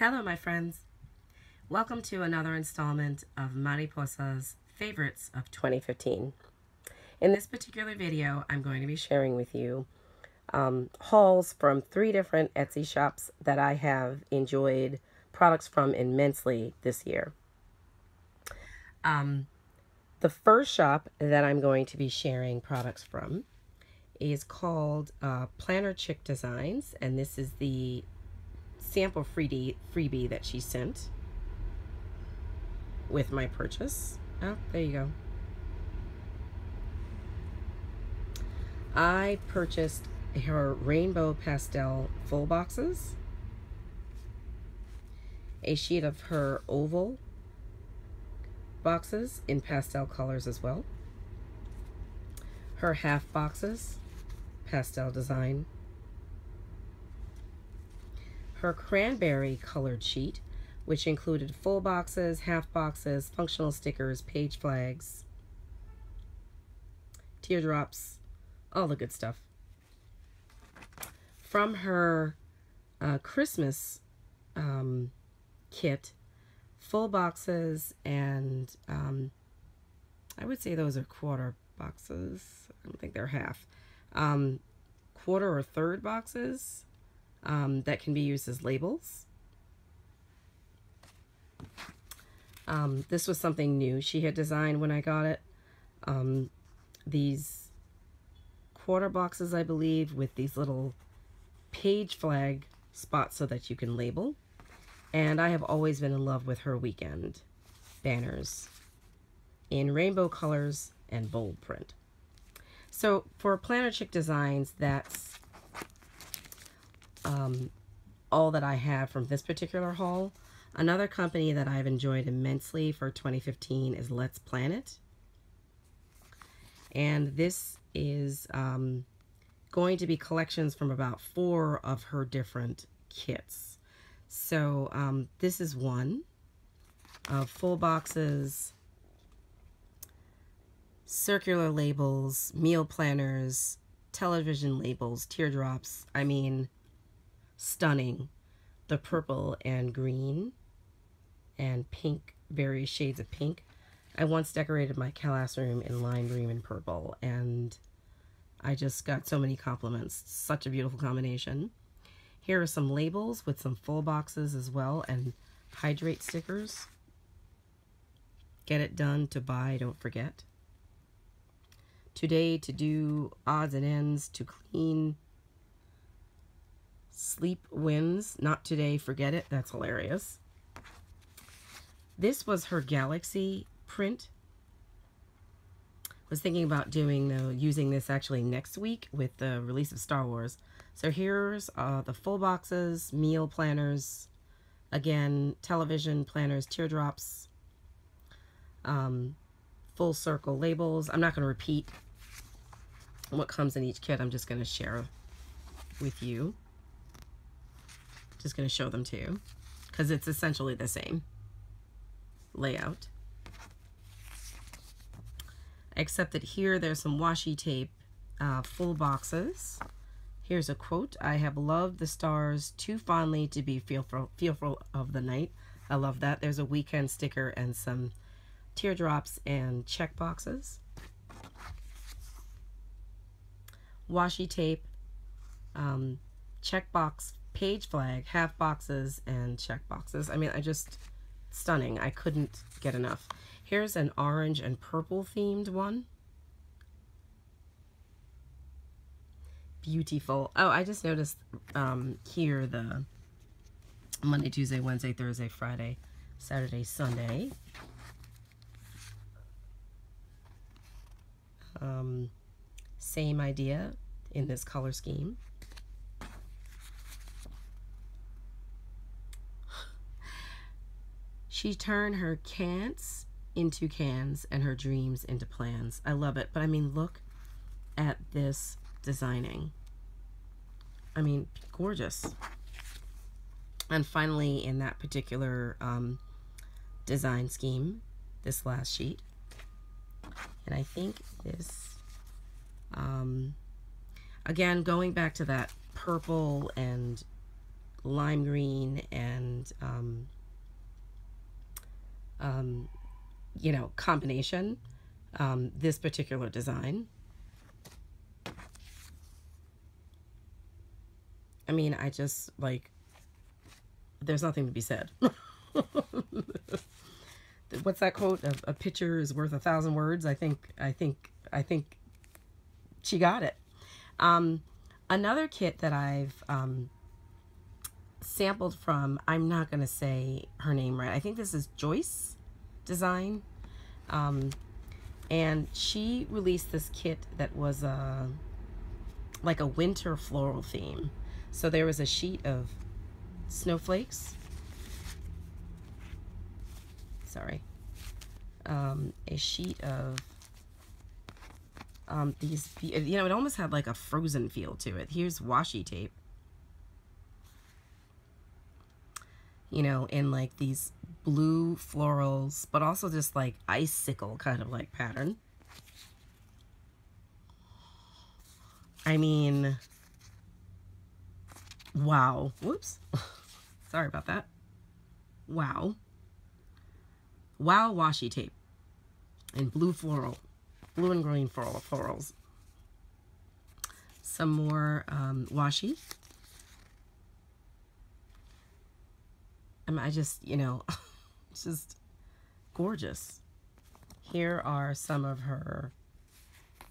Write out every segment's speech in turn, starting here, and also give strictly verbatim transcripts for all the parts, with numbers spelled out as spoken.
Hello my friends, welcome to another installment of Mariposa's Favorites of twenty fifteen. In this particular video, I'm going to be sharing with you um, hauls from three different Etsy shops that I have enjoyed products from immensely this year. Um, the first shop that I'm going to be sharing products from is called uh, Planner Chick Designs, and this is the sample freebie, freebie that she sent with my purchase. Oh, there you go. I purchased her rainbow pastel full boxes, a sheet of her oval boxes in pastel colors as well, her half boxes, pastel design, her cranberry colored sheet, which included full boxes, half boxes, functional stickers, page flags, teardrops, all the good stuff. From her uh, Christmas um, kit, full boxes, and um, I would say those are quarter boxes. I don't think they're half. Um, quarter or third boxes. Um, that can be used as labels. Um, this was something new she had designed when I got it. Um, these quarter boxes, I believe, with these little page flag spots so that you can label. And I have always been in love with her weekend banners in rainbow colors and bold print. So for Planner Chick Designs, that's Um, all that I have from this particular haul. Another company that I've enjoyed immensely for twenty fifteen is Let's Planet. And this is um, going to be collections from about four of her different kits. So um, this is one of full boxes, circular labels, meal planners, television labels, teardrops. I mean, stunning. The purple and green and pink, various shades of pink. I once decorated my classroom in lime green and purple, and I just got so many compliments. Such a beautiful combination. Here are some labels with some full boxes as well, and hydrate stickers. Get it done to buy, don't forget. Today to do, odds and ends, to clean. Sleep wins, not today, forget it. That's hilarious. This was her galaxy print. Was thinking about doing the, using this actually next week with the release of Star Wars. So here's uh, the full boxes, meal planners, again, television planners, teardrops, um, full circle labels. I'm not going to repeat what comes in each kit. I'm just going to share with you. Just going to show them to you because it's essentially the same layout, except that here there's some washi tape, uh, full boxes. Here's a quote: "I have loved the stars too fondly to be fearful, fearful of the night." I love that. There's a weekend sticker and some teardrops and check boxes, washi tape, um, check box, page flag, half boxes, and check boxes. I mean, I just, stunning. I couldn't get enough. Here's an orange and purple themed one. Beautiful. Oh, I just noticed um, here the Monday, Tuesday, Wednesday, Thursday, Friday, Saturday, Sunday. Um, same idea in this color scheme. She turned her can'ts into cans and her dreams into plans. I love it. But I mean, look at this designing. I mean, gorgeous. And finally, in that particular um, design scheme, this last sheet. And I think this, um, again, going back to that purple and lime green and um, um, you know, combination, um, this particular design. I mean, I just, like, there's nothing to be said. What's that quote? A, a picture is worth a thousand words. I think, I think, I think she got it. Um, another kit that I've um, sampled from, I'm not going to say her name right. I think this is Djoisch Design. Um, and she released this kit that was a, like a winter floral theme. So there was a sheet of snowflakes. Sorry. Um, a sheet of um, these, you know, it almost had like a frozen feel to it. Here's washi tape. You know, in like these blue florals, but also just like icicle kind of like pattern. I mean, wow. Whoops. Sorry about that. Wow. Wow washi tape and blue floral, blue and green floral florals. Some more um, washi. I mean, I just, you know, it's just gorgeous. Here are some of her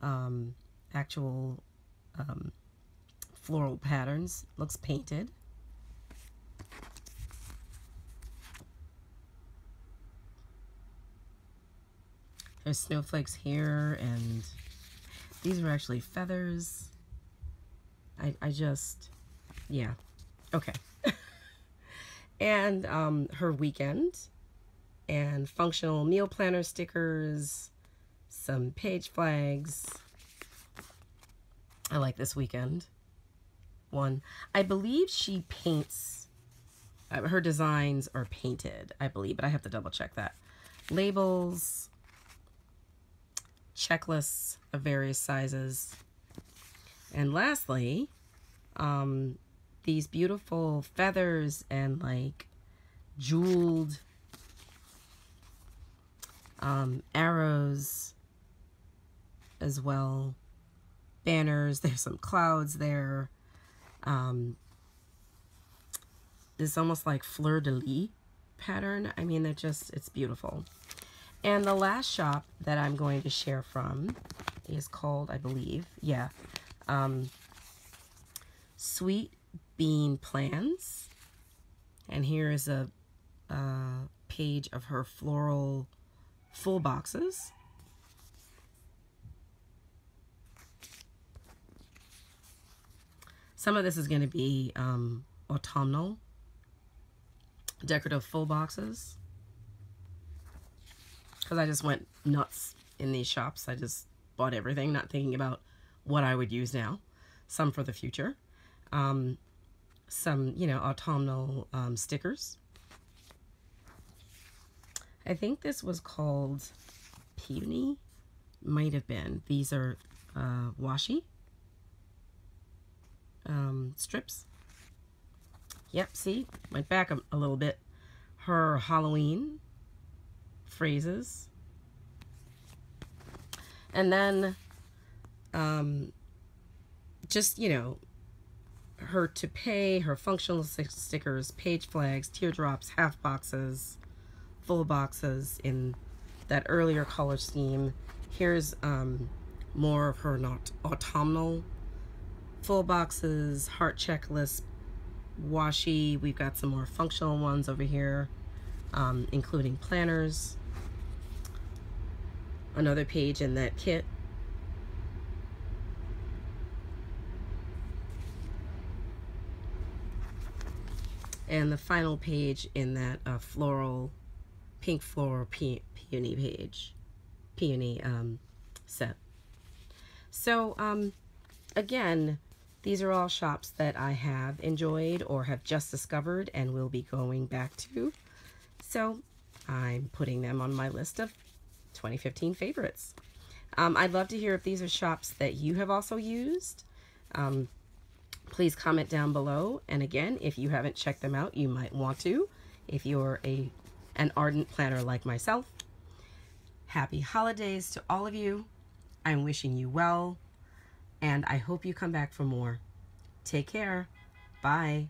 um, actual um, floral patterns. Looks painted. There's snowflakes here, and these were actually feathers. I, I just, yeah, okay. And um, her weekend, and functional meal planner stickers, some page flags. I like this weekend one. I believe she paints, uh, her designs are painted, I believe, but I have to double check that. Labels. Checklists of various sizes. And lastly, um, these beautiful feathers and like jeweled um, arrows as well. Banners, there's some clouds there. Um, it's almost like fleur-de-lis pattern. I mean, they're just, it's beautiful. And the last shop that I'm going to share from is called, I believe, yeah, um, Sweet Bean Plans. And here is a, a page of her floral full boxes. Some of this is going to be um, autumnal decorative full boxes. Because I just went nuts in these shops. I just bought everything, not thinking about what I would use now. Some for the future. Um, some, you know, autumnal um, stickers. I think this was called Peony. Might have been. These are uh, washi um, strips. Yep, see? Went back a, a little bit. Her Halloween phrases. And then um, just, you know, her to pay, her functional stickers, page flags, teardrops, half boxes, full boxes in that earlier color scheme. Here's um, more of her not autumnal full boxes, heart checklist, washi. We've got some more functional ones over here, um, including planners. Another page in that kit. And the final page in that uh, floral, pink floral pe peony page, peony um, set. So um, again, these are all shops that I have enjoyed or have just discovered and will be going back to. So I'm putting them on my list of twenty fifteen favorites. Um, I'd love to hear if these are shops that you have also used. Um, please comment down below. And again, if you haven't checked them out, you might want to, if you're a an ardent planner like myself. Happy holidays to all of you. I'm wishing you well, and I hope you come back for more. Take care. Bye.